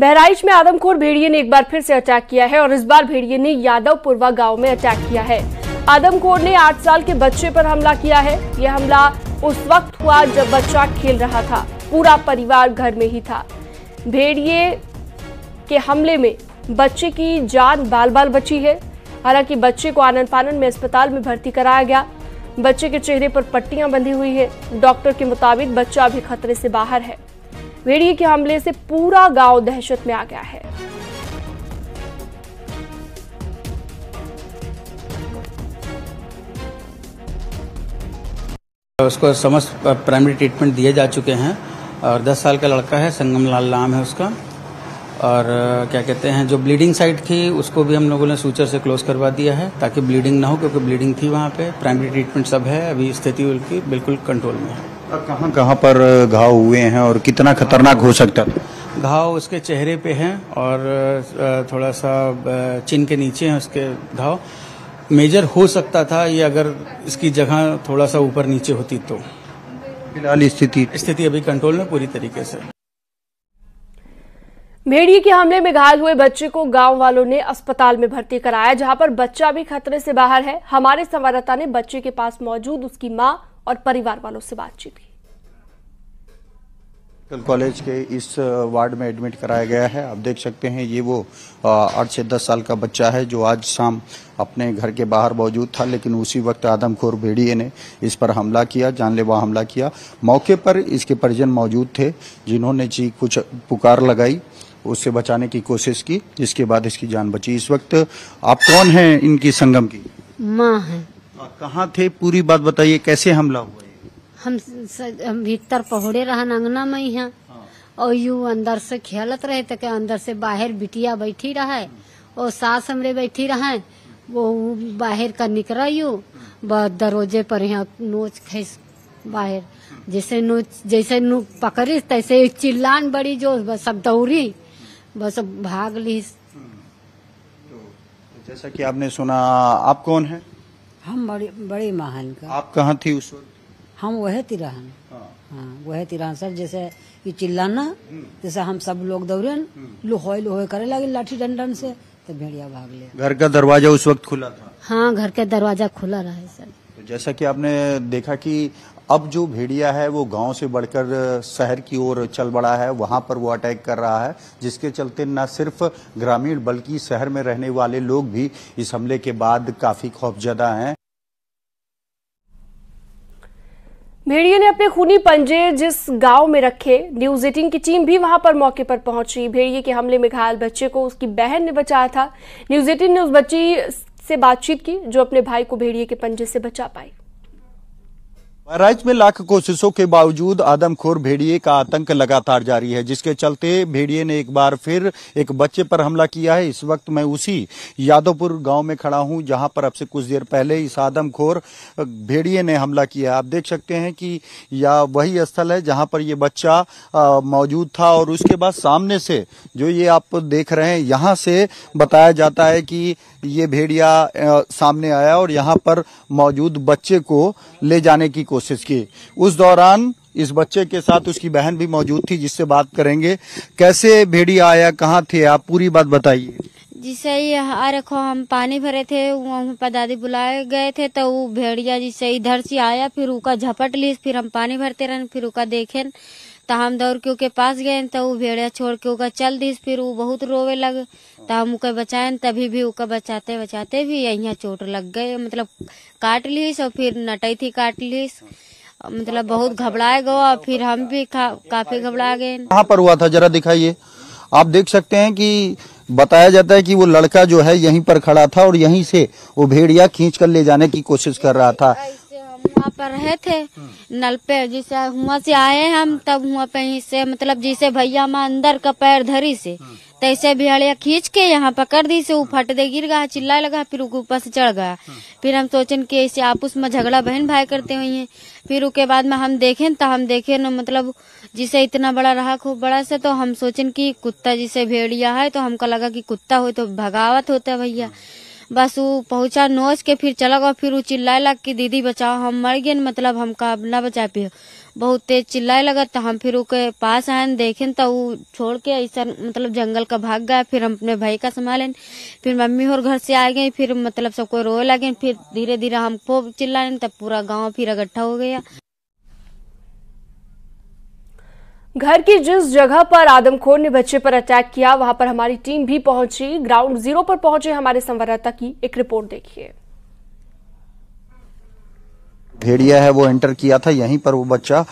बहराइच में आदमखोर भेड़िए ने एक बार फिर से अटैक किया है और इस बार भेड़िए ने यादवपुरवा गांव में अटैक किया है। आदमखोर ने 8 साल के बच्चे पर हमला किया है। यह हमला उस वक्त हुआ जब बच्चा खेल रहा था, पूरा परिवार घर में ही था। भेड़िए के हमले में बच्चे की जान बाल बाल बची है। हालांकि बच्चे को आनन फानन में अस्पताल में भर्ती कराया गया। बच्चे के चेहरे पर पट्टियां बंधी हुई है। डॉक्टर के मुताबिक बच्चा अभी खतरे से बाहर है। भेड़िए के हमले से पूरा गांव दहशत में आ गया है। उसको समस्त प्राइमरी ट्रीटमेंट दिए जा चुके हैं और 10 साल का लड़का है, संगम लाल नाम है उसका। और क्या कहते हैं, जो ब्लीडिंग साइट थी उसको भी हम लोगों ने सूचर से क्लोज करवा दिया है ताकि ब्लीडिंग ना हो, क्योंकि ब्लीडिंग थी वहाँ पे। प्राइमरी ट्रीटमेंट सब है, अभी स्थिति उनकी बिल्कुल कंट्रोल में है। कहाँ कहाँ पर घाव हुए हैं और कितना खतरनाक हो सकता है? घाव उसके चेहरे पे हैं और थोड़ा सा चिन के नीचे हैं उसके घाव। मेजर हो सकता था ये अगर इसकी जगह थोड़ा सा ऊपर नीचे होती तो। फिलहाल स्थिति अभी कंट्रोल में पूरी तरीके से। भेड़िए के हमले में घायल हुए बच्चे को गांव वालों ने अस्पताल में भर्ती कराया, जहां पर बच्चा भी खतरे से बाहर है। हमारे संवाददाता ने बच्चे के पास मौजूद उसकी मां और परिवार वालों से बातचीत की। कॉलेज के इस वार्ड में एडमिट कराया गया है। आप देख सकते हैं ये वो 8 से 10 साल का बच्चा है जो आज शाम अपने घर के बाहर मौजूद था, लेकिन उसी वक्त आदमखोर भेड़िए ने इस पर हमला किया, जानलेवा हमला किया। मौके पर इसके परिजन मौजूद थे जिन्होंने जी कुछ पुकार लगाई, उससे बचाने की कोशिश की, जिसके बाद इसकी जान बची। इस वक्त आप कौन हैं इनकी? संगम की माँ है। कहाँ थे, पूरी बात बताइए, कैसे हमला हुआ? हम भीतर पहुड़े रहन अंगना में ही है और यू अंदर से खेलत रहे तक अंदर से बाहर बिटिया बैठी रहे और सास हमरे बैठी रहे। वो बाहर का निकला यू दरोजे पर यहाँ नोच खैस बाहर जैसे नोच पकड़ी तैसे चिल्लान बड़ी जो सब दौड़ी बस भाग ली। तो जैसा कि आपने सुना, आप कौन है? हम बड़ी महान का। आप कहाँ थी उस वक्त? हम वह तिराहन। हाँ, वह तिराहन सर जैसे ये चिल्लाना जैसे हम सब लोग दौड़े लोहे करे लगे लाठी डंडन से, तो भेड़िया भाग ले। घर का दरवाजा उस वक्त खुला था? हाँ, घर का दरवाजा खुला रहा सर। तो जैसा कि आपने देखा कि अब जो भेड़िया है वो गांव से बढ़कर शहर की ओर चल बढ़ा है, वहां पर वो अटैक कर रहा है, जिसके चलते न सिर्फ ग्रामीण बल्कि शहर में रहने वाले लोग भी इस हमले के बाद काफी खौफजदा है। भेड़िए ने अपने खूनी पंजे जिस गांव में रखे, न्यूज़ 18 की टीम भी वहां पर मौके पर पहुंची। भेड़िए के हमले में घायल बच्चे को उसकी बहन ने बचाया था। न्यूज़ 18 ने उस बच्ची से बातचीत की जो अपने भाई को भेड़िए के पंजे से बचा पाई। बहराइच में लाख कोशिशों के बावजूद आदमखोर भेड़िए का आतंक लगातार जारी है, जिसके चलते भेड़िए ने एक बार फिर एक बच्चे पर हमला किया है। इस वक्त मैं उसी यादवपुर गांव में खड़ा हूं जहां पर अब से कुछ देर पहले इस आदमखोर भेड़िए ने हमला किया। आप देख सकते हैं कि यह वही स्थल है जहां पर ये बच्चा मौजूद था और उसके बाद सामने से जो ये आप देख रहे हैं, यहाँ से बताया जाता है कि ये भेड़िया सामने आया और यहाँ पर मौजूद बच्चे को ले जाने की कोशिश की। उस दौरान इस बच्चे के साथ उसकी बहन भी मौजूद थी, जिससे बात करेंगे। कैसे भेड़िया आया, कहाँ थे आप, पूरी बात बताइए। जिसे आ रखो हम पानी भरे थे, वहाँ पर दादी बुलाए गए थे, तो वो भेड़िया जिसे इधर से आया फिर उका झपट ली, फिर हम पानी भरते रहे, फिर उका देखे तो हम दौड़ के उके पास गए तो वो भेड़िया छोड़ के उका चल दी, फिर वो बहुत रोवे लगे तो हम उका बचाए, तभी भी उका बचाते बचाते भी यहाँ चोट लग गए, मतलब काट ली और फिर नटई थी काट ली, मतलब बहुत घबराए गए और फिर हम भी काफी घबरा गए। कहाँ पर हुआ था जरा दिखाइए। आप देख सकते हैं कि बताया जाता है कि वो लड़का जो है यहीं पर खड़ा था और यहीं से वो भेड़िया खींच कर ले जाने की कोशिश कर रहा था। वहाँ पर रहे थे नल पे, जिसे वहाँ से आए हम तब वहाँ पे ही से मतलब जिसे भैया माँ अंदर का पैर धरी से तैसे भेड़िया खींच के यहाँ पकड़ दी से वो फट दे गिर गया, चिल्लाने लगा, फिर ऊपर से चढ़ गया। फिर हम सोचन कि ऐसे आपस में झगड़ा बहन भाई करते हुए हैं। फिर उसके बाद में हम देखें तो हम देखे न मतलब जिसे इतना बड़ा रहा खूब बड़ा से, तो हम सोचन कि कुत्ता जिसे भेड़िया है, तो हमको लगा कि कुत्ता हो तो भगावत होता भैया। बस वो पहुंचा नोच के फिर चला गया, फिर वो चिल्लाए लग कि दीदी बचाओ हम मर गए, मतलब हम का अब न बचा पियो। बहुत तेज चिल्लाए लगा। तो हम फिर उके पास आए देखें तो वो छोड़ के ऐसा मतलब जंगल का भाग गया। फिर हम अपने भाई का संभाले, फिर मम्मी और घर से आ गए, फिर मतलब सबको रोए लगे। फिर धीरे धीरे हम खूब चिल्लाए तब पूरा गांव फिर इकट्ठा हो गया। घर की जिस जगह पर आदमखोर ने बच्चे पर अटैक किया वहां पर हमारी टीम भी पहुंची। ग्राउंड जीरो पर पहुंचे हमारे संवाददाता की एक रिपोर्ट देखिए। भेड़िया है वो एंटर किया था, यहीं पर वो बच्चा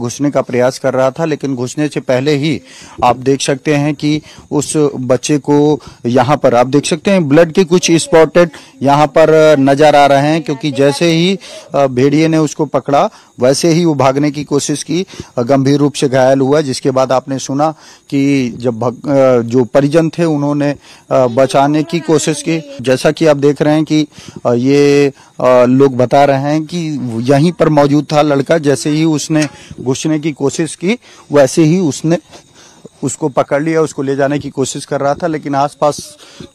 घुसने का प्रयास कर रहा था, लेकिन घुसने से पहले ही आप देख सकते हैं कि उस बच्चे को यहाँ पर आप देख सकते हैं ब्लड के कुछ स्पॉटेड यहाँ पर नजर आ रहे हैं, क्योंकि जैसे ही भेड़िए ने उसको पकड़ा वैसे ही वो भागने की कोशिश की, गंभीर रूप से घायल हुआ। जिसके बाद आपने सुना कि जब जो परिजन थे उन्होंने बचाने की कोशिश की। जैसा कि आप देख रहे हैं कि ये लोग बता रहे हैं कि यहीं पर मौजूद था लड़का, जैसे ही उसने घुसने की कोशिश की वैसे ही उसने उसको पकड़ लिया, उसको ले जाने की कोशिश कर रहा था, लेकिन आसपास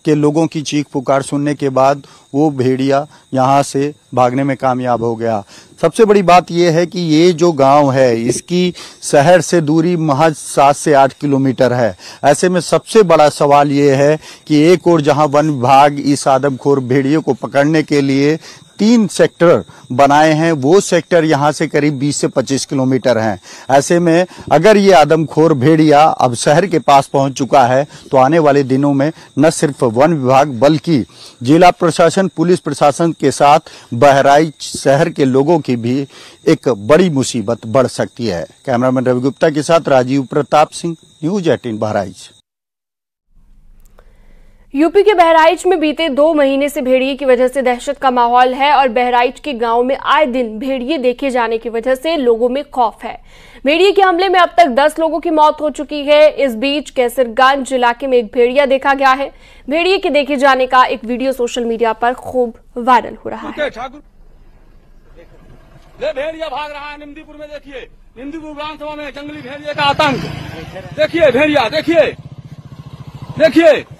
के लोगों की चीख पुकार सुनने के बाद वो भेड़िया यहाँ से भागने में कामयाब हो गया। सबसे बड़ी बात यह है कि ये जो गांव है इसकी शहर से दूरी महज 7 से 8 किलोमीटर है। ऐसे में सबसे बड़ा सवाल ये है कि एक और जहाँ वन विभाग इस आदमखोर भेड़िए को पकड़ने के लिए 3 सेक्टर बनाए हैं, वो सेक्टर यहाँ से करीब 20 से 25 किलोमीटर हैं। ऐसे में अगर ये आदमखोर भेड़िया अब शहर के पास पहुँच चुका है तो आने वाले दिनों में न सिर्फ वन विभाग बल्कि जिला प्रशासन, पुलिस प्रशासन के साथ बहराइच शहर के लोगों की भी एक बड़ी मुसीबत बढ़ सकती है। कैमरामैन रवि गुप्ता के साथ राजीव प्रताप सिंह, न्यूज़ 18 बहराइच। यूपी के बहराइच में बीते 2 महीने से भेड़िए की वजह से दहशत का माहौल है और बहराइच के गांव में आए दिन भेड़िए देखे जाने की वजह से लोगों में खौफ है। भेड़िए के हमले में अब तक 10 लोगों की मौत हो चुकी है। इस बीच कैसरगंज इलाके में एक भेड़िया देखा गया है। भेड़िए के देखे जाने का एक वीडियो सोशल मीडिया पर खूब वायरल हो रहा है। भेड़िया भाग रहा है निमदीपुर में, देखिए निमदीपुर विधानसभा में जंगली भेड़िए का आतंक, देखिए भेड़िया, देखिए देखिए